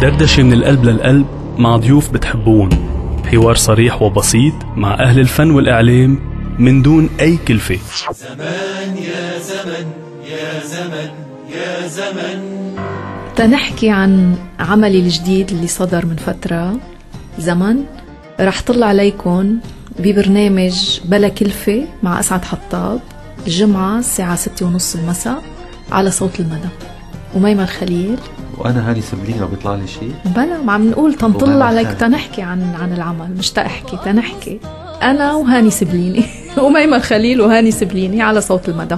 دردشة من القلب للقلب مع ضيوف بتحبون، حوار صريح وبسيط مع أهل الفن والإعلام من دون أي كلفة. زمان يا زمن يا زمن يا زمن. تنحكي عن عملي الجديد اللي صدر من فترة زمن، رح طلع عليكم ببرنامج بلا كلفة مع أسعد حطاب الجمعة الساعة 6:30 المساء على صوت المدى، وميمة الخليل وانا هاني سبليني. ما بيطلع لي شيء؟ بلا، ما عم نقول تنطل عليك تنحكي عن العمل، مش تحكي تنحكي. انا وهاني سبليني وميمة الخليل وهاني سبليني على صوت المدى.